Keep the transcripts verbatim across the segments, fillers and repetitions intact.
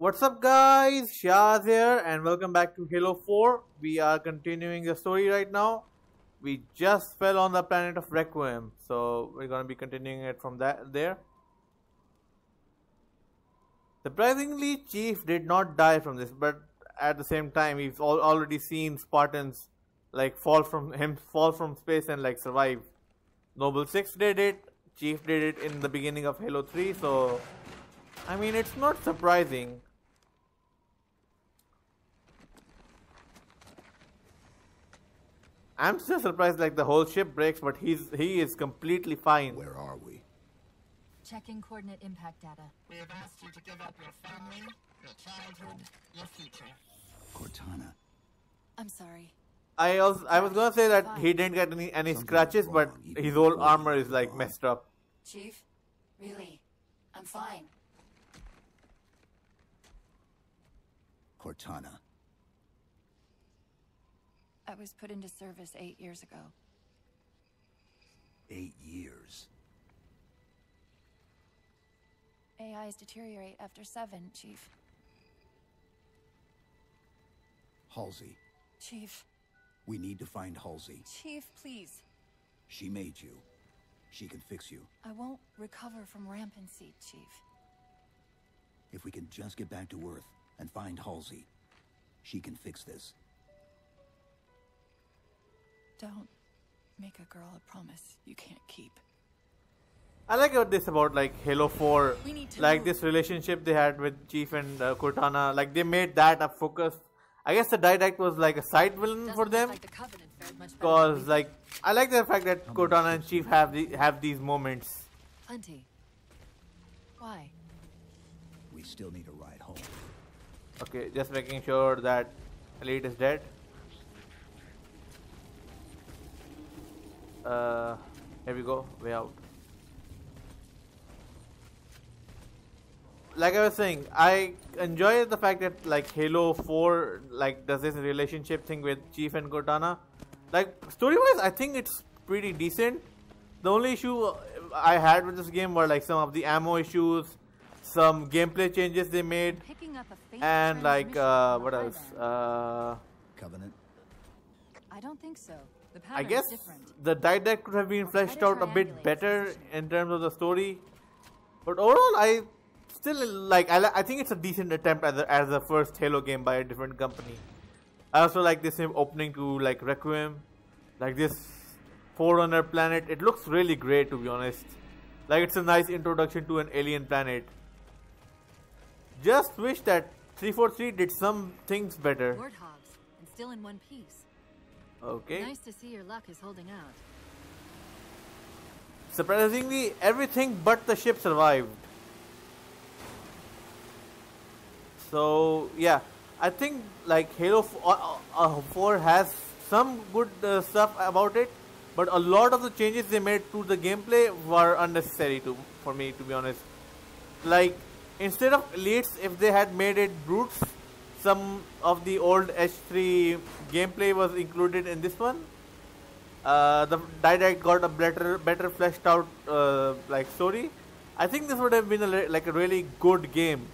What's up guys, Shaz here and welcome back to Halo four. We are continuing the story right now. We just fell on the planet of Requiem, so we're gonna be continuing it from that there. Surprisingly, Chief did not die from this, but at the same time he's al already seen Spartans like fall from him fall from space and like survive. Noble six did it, Chief did it in the beginning of Halo three, so I mean it's not surprising. I'm still surprised like the whole ship breaks, but he's he is completely fine. Where are we? Checking coordinate impact data. We have asked you to give up your family, your childhood, your future. Cortana. I'm sorry. I also, I was gonna say that he didn't get any any Something scratches, but his whole armor is like messed up. Chief, really, I'm fine. Cortana. I was put into service eight years ago. Eight years. A Is deteriorate after seven, Chief. Halsey. Chief. We need to find Halsey. Chief, please. She made you. She can fix you. I won't recover from rampancy, Chief. If we can just get back to Earth and find Halsey, she can fix this. Don't make a girl a promise you can't keep. I like this about like Halo four. Like move. This relationship they had with Chief and uh, Cortana. Like they made that a focus. I guess the Didact was like a side villain Doesn't for them, because like, like I like the fact that Cortana and Chief have the, have these moments. Plenty. Why? We still need a ride home. Okay, just making sure that Elite is dead. Uh, here we go. Way out. Like I was saying, I enjoy the fact that like Halo four like does this relationship thing with Chief and Cortana. Like story-wise, I think it's pretty decent. The only issue I had with this game were like some of the ammo issues, some gameplay changes they made, and like uh, what else? Uh, Covenant. I don't think so. The I guess the Didact could have been fleshed out a bit better position. in terms of the story, but overall, I. Still, like I, I think it's a decent attempt as a, as the first Halo game by a different company. I also like this opening to like Requiem, like this Forerunner planet. It looks really great, to be honest. Like it's a nice introduction to an alien planet. Just wish that three forty-three did some things better. Warthogs, and still in one piece. Okay. Nice to see your luck is holding out. Surprisingly, everything but the ship survived. So yeah, I think like Halo four has some good uh, stuff about it, but a lot of the changes they made to the gameplay were unnecessary to for me, to be honest. Like instead of elites, if they had made it brutes, some of the old H three gameplay was included in this one. Uh, the Didact got a better, better fleshed out uh, like story. I think this would have been a, like a really good game.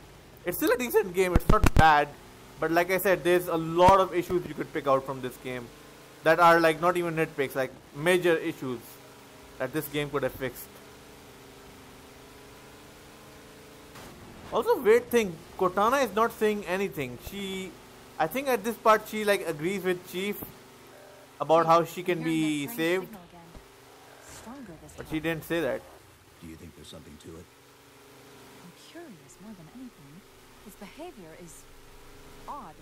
It's still a decent game, it's not bad, but like I said, there's a lot of issues you could pick out from this game that are like not even nitpicks, like major issues that this game could have fixed. Also, weird thing, Cortana is not saying anything. She, I think at this part she like agrees with Chief about how she can be saved, but she didn't say that. Do you think there's something to it? I'm curious more than anything. His behavior is odd.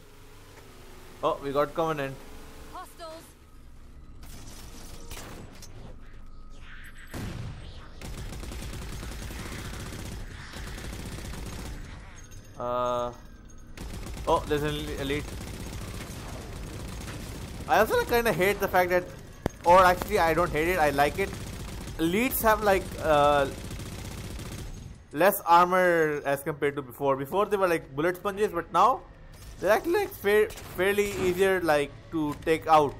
Oh, we got Covenant. Hostiles. Uh oh, there's an elite. I also like, kind of hate the fact that, or actually, I don't hate it. I like it. Elites have like. Uh, less armor as compared to before. Before they were like bullet sponges, but now they're actually like fa fairly easier like to take out,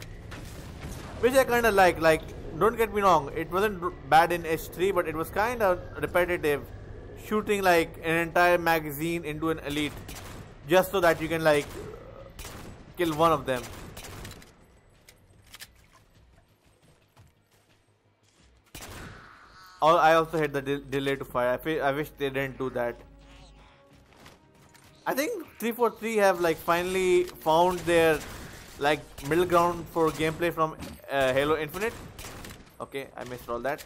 which I kind of like. Like don't get me wrong, it wasn't bad in H three, but it was kind of repetitive, shooting like an entire magazine into an elite. just so that you can like kill one of them. I also hit the de delay to fire. I, I wish they didn't do that. I think three forty-three have like finally found their like middle ground for gameplay from uh, Halo Infinite. Okay, I missed all that.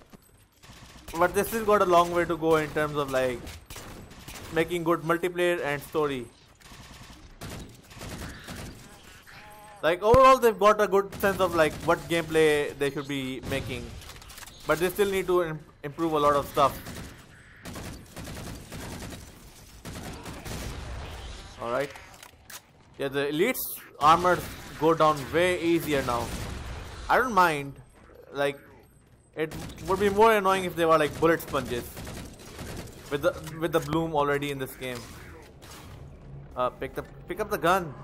But they still got a long way to go in terms of like making good multiplayer and story. Like overall they've got a good sense of like what gameplay they should be making. But they still need to im- improve a lot of stuff. Alright. Yeah, the elite's armors go down way easier now. I don't mind. Like, it would be more annoying if they were like bullet sponges. With the with the bloom already in this game. Uh, pick the pick up the gun.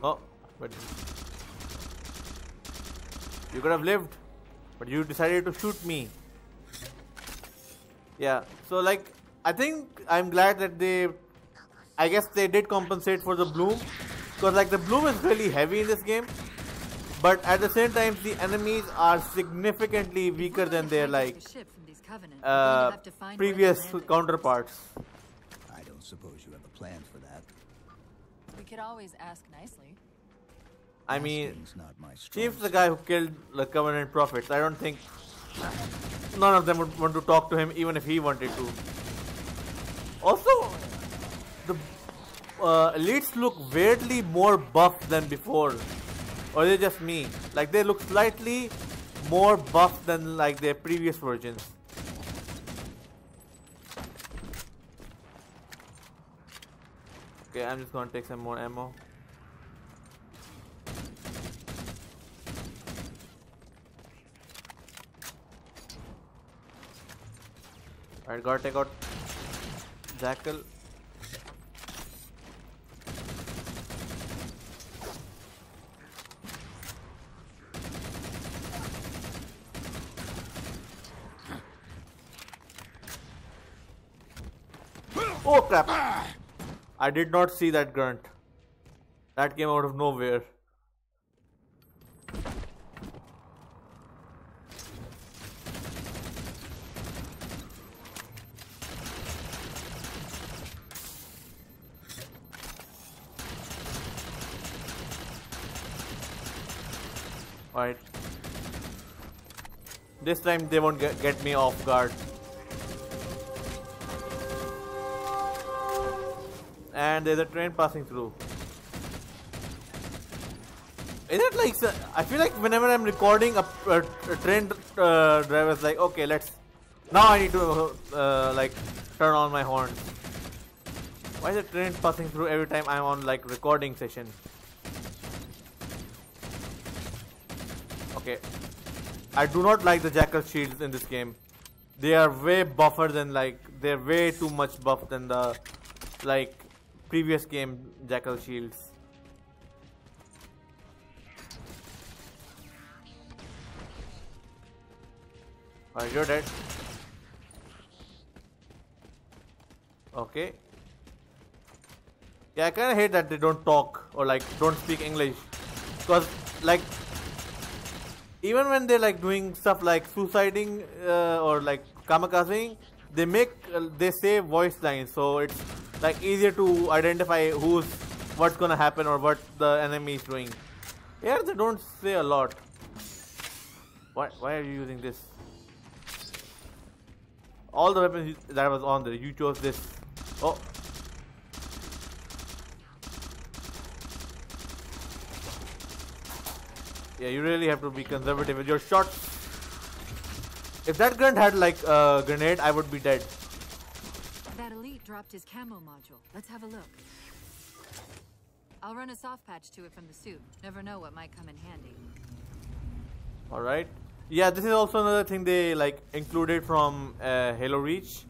Oh, but you could have lived, but you decided to shoot me. Yeah, so like, I think I'm glad that they, I guess they did compensate for the bloom, because like the bloom is really heavy in this game, but at the same time the enemies are significantly weaker than their like uh, previous counterparts. I don't suppose you have a plan for that. We could always ask nicely. I mean, Chief's the guy who killed the Covenant Prophets. I don't think none of them would want to talk to him, even if he wanted to. Also, the uh, elites look weirdly more buff than before. Or they're just me. Like, they look slightly more buff than, like, their previous versions. Okay, I'm just gonna take some more ammo. Alright, gotta take out Jackal. Oh crap! I did not see that grunt. That came out of nowhere. Alright. This time they won't get, get me off guard. And there's a train passing through. Is it like, I feel like whenever I'm recording a, a, a train uh, driver's like, okay, let's, now I need to uh, like turn on my horn. Why is a train passing through every time I'm on like recording session? Okay. I do not like the Jackal shields in this game. They are way buffer than like, they're way too much buff than the like previous game Jackal shields. Alright, you're dead. Okay. Yeah, I kinda hate that they don't talk or like don't speak English. Cause like even when they're like doing stuff like suiciding uh, or like kamikazing, they make uh, they say voice lines, so it's like easier to identify who's what's gonna happen or what the enemy is doing. Here they don't say a lot. Why, why are you using this? All the weapons you, that was on there, you chose this. Oh. Yeah, you really have to be conservative with your shots. If that grunt had like a grenade, I would be dead. That elite dropped his camo module. Let's have a look. I'll run a soft patch to it from the suit. Never know what might come in handy. Alright. Yeah, this is also another thing they like included from uh, Halo Reach.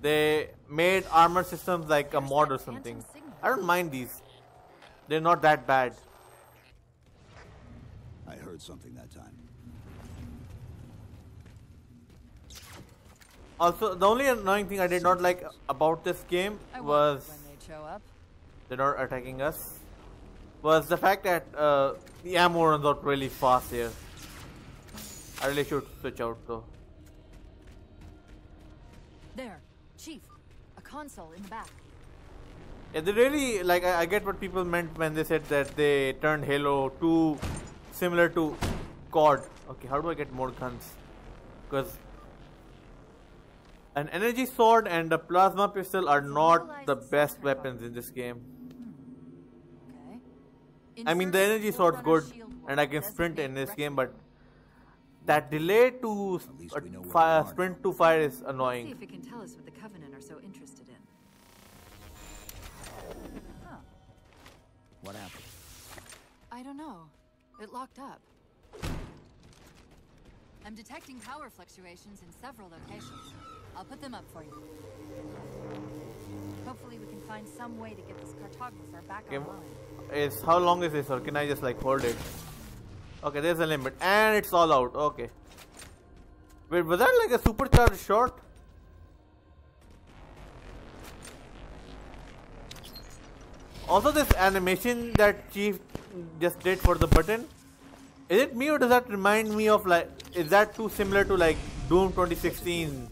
They made armor systems like a mod or something. I don't mind these. They're not that bad. I heard something that time. Also, the only annoying thing I did not like about this game was when they show up, they're not attacking us. Was the fact that uh, the ammo runs out really fast here. I really should switch out though. There, Chief, a console in the back. Yeah, they really like. I, I get what people meant when they said that they turned Halo two similar to C O D. Okay, how do I get more guns? Because an energy sword and a plasma pistol are not the best weapons in this game. Okay. I mean, the energy sword's good, and I can sprint in this game, but that delay to uh, fire, sprint to fire is annoying. Let's see if it can tell us what the Covenant are so interested in. Huh. What happened? I don't know. It locked up. I'm detecting power fluctuations in several locations. I'll put them up for you. Hopefully we can find some way to get this cartographer back okay. online. Is, how long is this, or can I just like hold it? Okay, there's a limit. And it's all out. Okay. Wait, was that like a supercharged shot? Also, this animation that Chief just did for the button. Is it me, or does that remind me of like, is that too similar to like Doom twenty sixteen?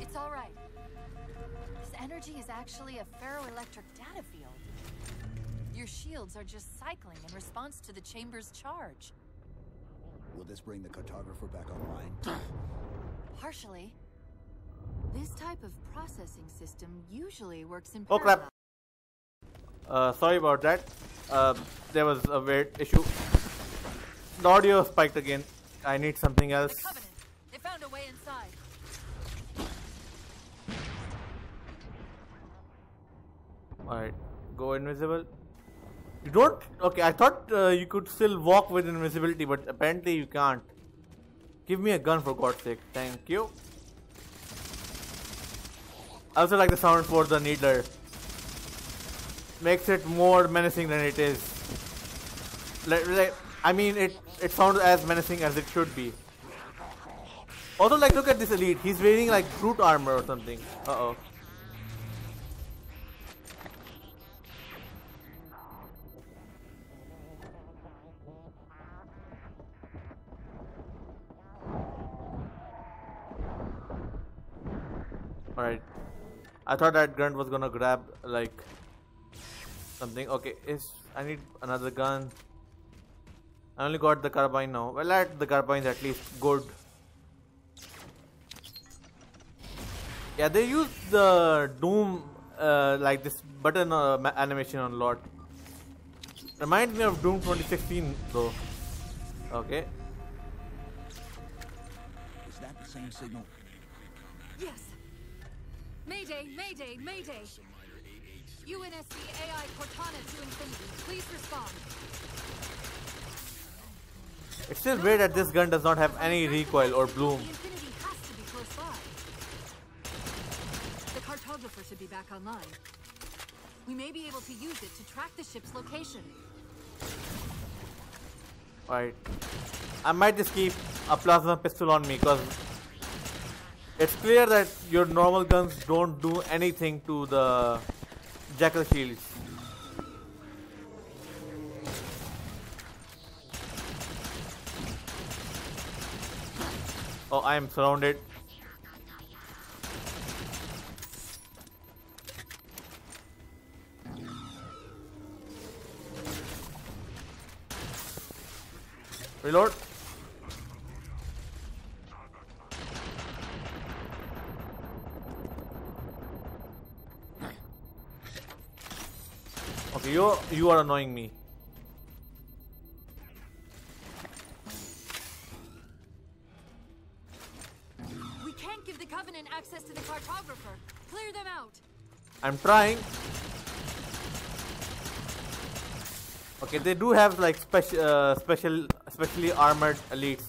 It's alright. This energy is actually a ferroelectric data field. Your shields are just cycling in response to the chamber's charge. Will this bring the cartographer back online? Partially. This type of processing system usually works in parallel. Oh crap. Uh, sorry about that. Uh, there was a weird issue. The audio spiked again. I need something else. The Covenant. They found a way inside. Alright, go invisible. You don't? Okay, I thought uh, you could still walk with invisibility, but apparently you can't. Give me a gun for God's sake. Thank you. I also like the sound for the Needler. Makes it more menacing than it is. Like, like, I mean, it it sounds as menacing as it should be. Also, like, look at this elite. He's wearing like brute armor or something. Uh oh. All right. I thought that grunt was gonna grab like something. Okay, is I need another gun. I only got the carbine now. Well, at the carbine's at least good. Yeah, they use the Doom uh, like this button uh, animation a lot. Reminds me of Doom twenty sixteen though. Okay. Is that the same signal? Yes. Mayday! Mayday! Mayday! U N S C A I Cortana to Infinity. Please respond. It's still weird that this gun does not have any recoil or bloom. The Infinity has to be close by. The cartographer should be back online. We may be able to use it to track the ship's location. Alright. I might just keep a plasma pistol on me because it's clear that your normal guns don't do anything to the Jackal shields. Oh, I am surrounded. Reload. You you are annoying me. We can't give the Covenant access to the cartographer. Clear them out. I'm trying. Okay, they do have like special, uh, special, specially armored elites.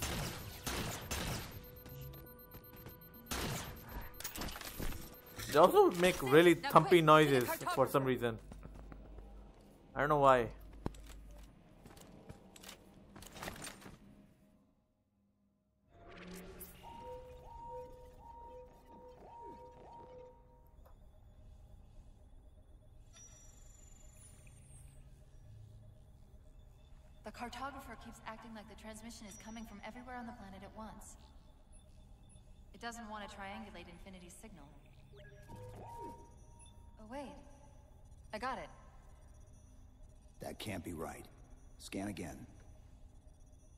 They also make really thumpy noises for some reason. I don't know why. The cartographer keeps acting like the transmission is coming from everywhere on the planet at once. It doesn't want to triangulate Infinity's signal. Oh wait, I got it. That can't be right. Scan again.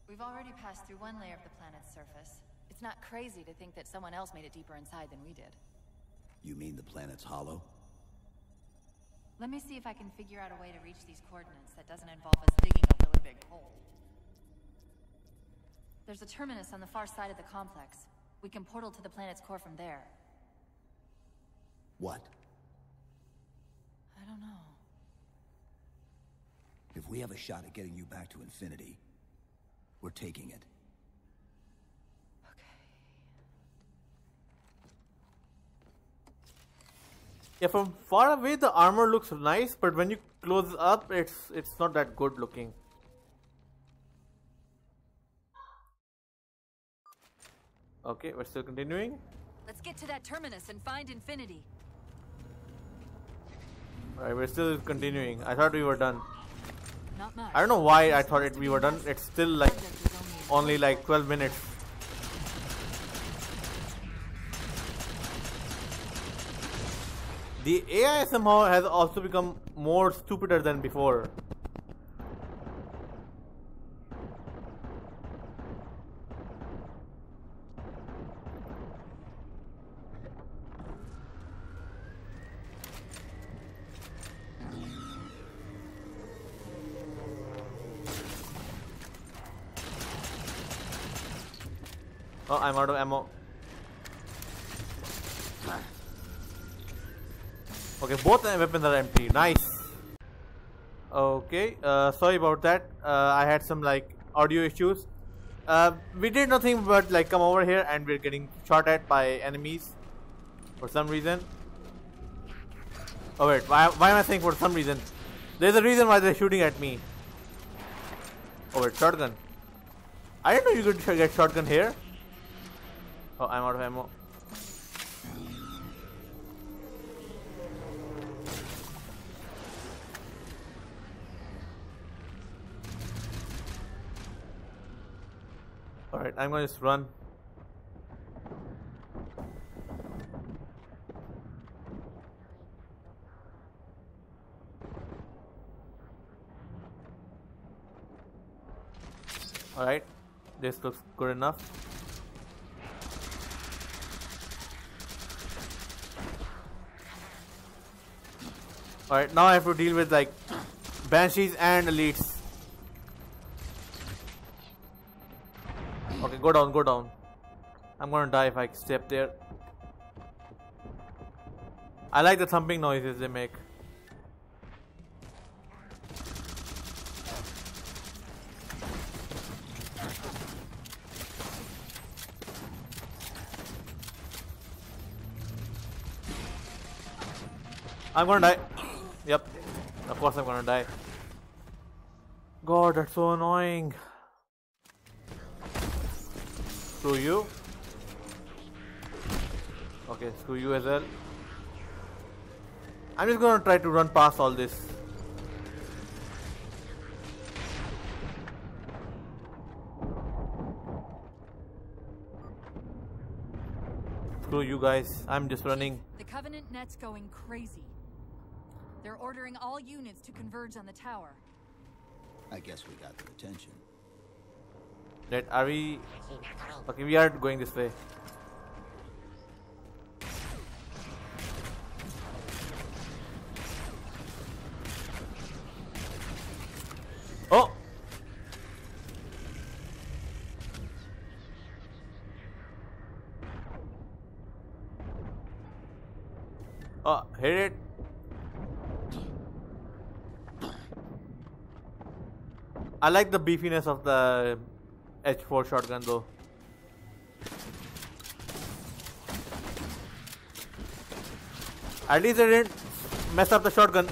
We've already passed through one layer of the planet's surface. It's not crazy to think that someone else made it deeper inside than we did. You mean the planet's hollow? Let me see if I can figure out a way to reach these coordinates that doesn't involve us digging a really big hole. There's a terminus on the far side of the complex. We can portal to the planet's core from there. What? I don't know. If we have a shot at getting you back to Infinity, we're taking it. Yeah, from far away the armor looks nice, but when you close up, it's it's not that good looking. Okay, we're still continuing. Let's get to that terminus and find Infinity. Alright, we're still continuing. I thought we were done. Not much. I don't know why I thought it we were done. It's still like only like twelve minutes. The A I somehow has also become more stupider than before. Oh, I'm out of ammo. Okay, both weapons are empty. Nice. Okay, uh, sorry about that. Uh, I had some like audio issues. Uh, we did nothing but like come over here and we're getting shot at by enemies for some reason. Oh wait, why, why am I saying for some reason? There's a reason why they're shooting at me. Oh wait, shotgun. I didn't know you could get shotgun here. Oh, I'm out of ammo. Alright, I'm gonna just run. Alright, this looks good enough. Alright, now I have to deal with like Banshees and Elites. Okay, go down, go down. I'm gonna die if I step there. I like the thumping noises they make. I'm gonna die. Yep, of course I'm gonna die. God, that's so annoying. Screw you. Okay, screw you as well. I'm just gonna try to run past all this. Screw you guys. I'm just running. The Covenant net's going crazy. They're ordering all units to converge on the tower. I guess we got their attention. That are we? Okay, we are going this way. Oh! Oh, hit it. I like the beefiness of the H four shotgun though. At least I didn't mess up the shotgun.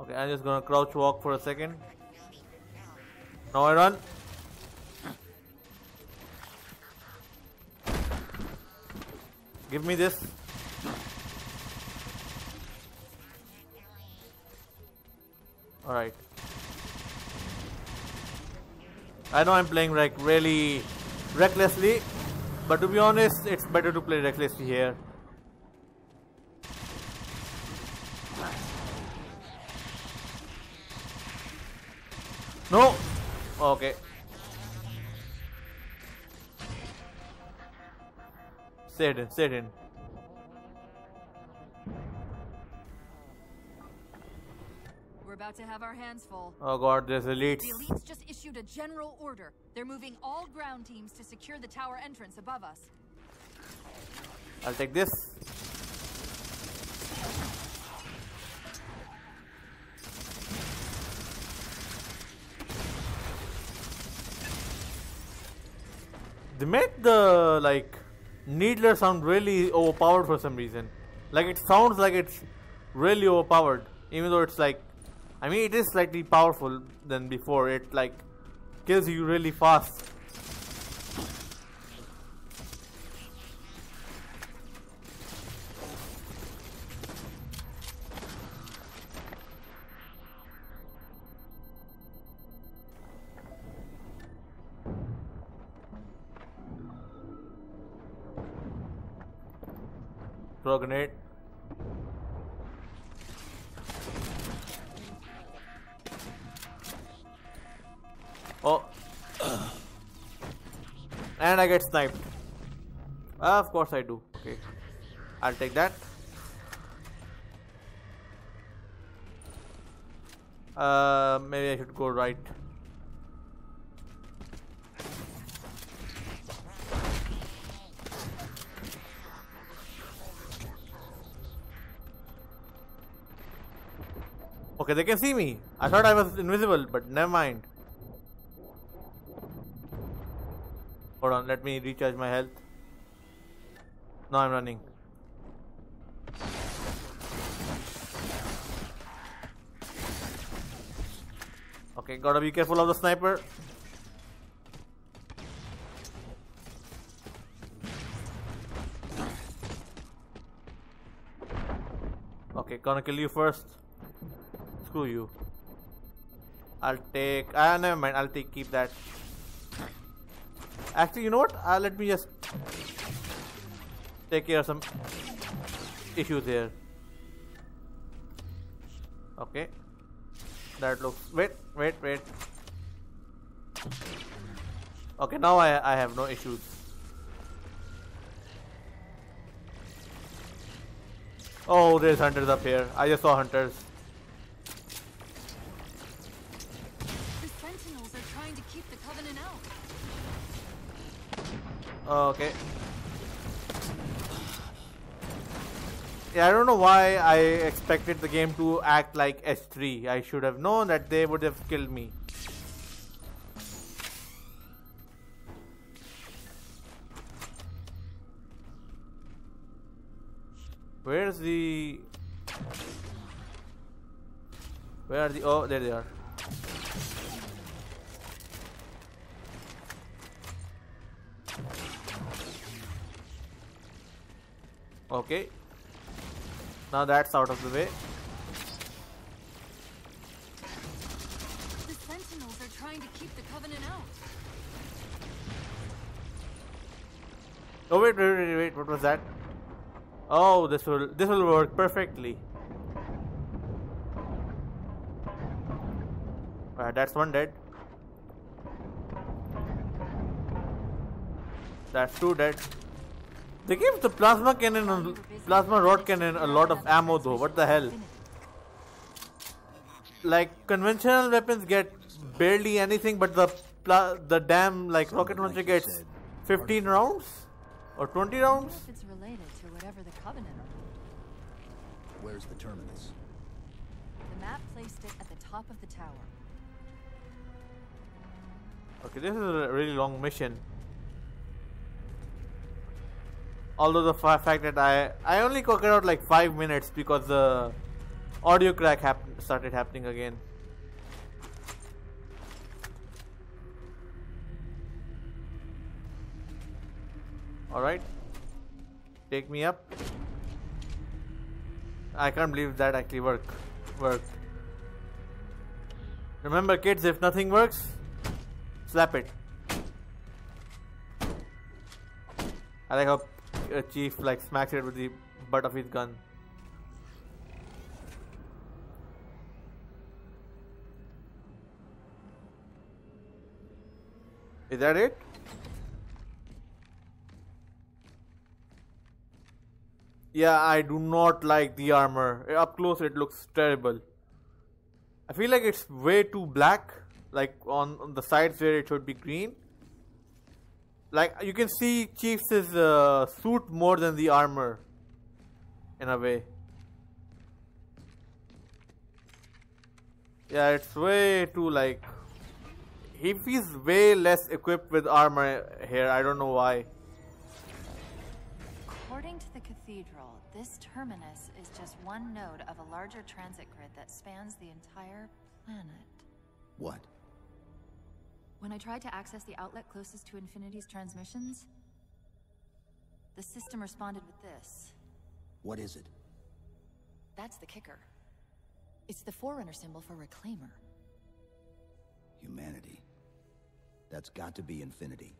Okay, I'm just gonna crouch walk for a second. Now I run. Give me this. Alright. I know I'm playing like really recklessly, but to be honest, it's better to play recklessly here. No! Okay. Stay in, stay in. We're about to have our hands full. Oh god, there's elites. The elites just issued a general order. They're moving all ground teams to secure the tower entrance above us. I'll take this. They made the, like, Needler sound really overpowered for some reason. Like, it sounds like it's really overpowered. Even though it's like, I mean, it is slightly powerful than before. It, like, kills you really fast. Throw grenade. Oh. And I get sniped. Uh, of course I do. Okay. I'll take that. Uh, maybe I should go right. Okay, they can see me. I thought I was invisible, but never mind. Hold on, let me recharge my health. Now I'm running. Okay, gotta be careful of the sniper. Okay, gonna kill you first. Screw you. I'll take. Ah, never mind. I'll take. Keep that. Actually, you know what? Uh, let me just take care of some issues here. Okay. That looks. Wait, wait, wait. Okay, now I I have no issues. Oh, there's hunters up here. I just saw hunters. Okay. Yeah, I don't know why I expected the game to act like S three. I should have known that they would have killed me. Where's the... Where are the... Oh, there they are. Okay, now that's out of the way. The sentinels are trying to keep the Covenant out. Oh wait, wait, wait, wait, what was that? Oh, this will this will work perfectly. Alright, that's one dead. That's two dead. They gave the plasma cannon and plasma rod cannon a lot of ammo though, what the hell? Like, conventional weapons get barely anything, but the pla the damn like rocket launcher gets fifteen rounds? Or twenty rounds? Where's the terminus? The map placed it at the top of the tower. Okay, this is a really long mission. Although the fact that I, I only cooked out like five minutes because the audio crack hap started happening again. Alright. Take me up. I can't believe that actually worked. Worked. Remember kids, if nothing works, slap it. I like how a chief like smacks it with the butt of his gun. Is that it? Yeah, I do not like the armor. Up close it looks terrible. I feel like it's way too black, like on, on the sides where it should be green. Like you can see Chief's uh, suit more than the armor in a way. Yeah, it's way too like... He feels way less equipped with armor here. I don't know why. According to the cathedral, this terminus is just one node of a larger transit grid that spans the entire planet. What? When I tried to access the outlet closest to Infinity's transmissions, the system responded with this. What is it? That's the kicker. It's the Forerunner symbol for Reclaimer. Humanity. That's got to be Infinity.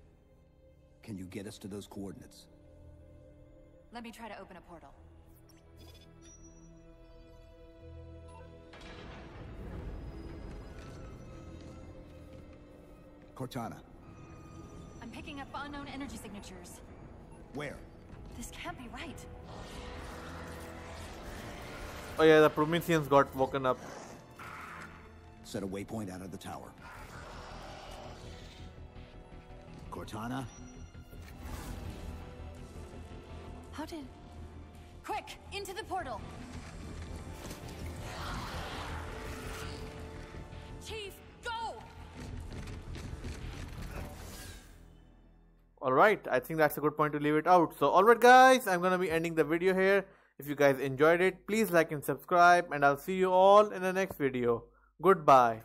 Can you get us to those coordinates? Let me try to open a portal. Cortana. I'm picking up unknown energy signatures. Where? This can't be right. Oh yeah, the Prometheans got woken up. Set a waypoint out of the tower. Cortana? How did... Quick! Into the portal! Chief! Alright, I think that's a good point to leave it out. So alright guys, I'm gonna be ending the video here. If you guys enjoyed it, please like and subscribe, and I'll see you all in the next video. Goodbye.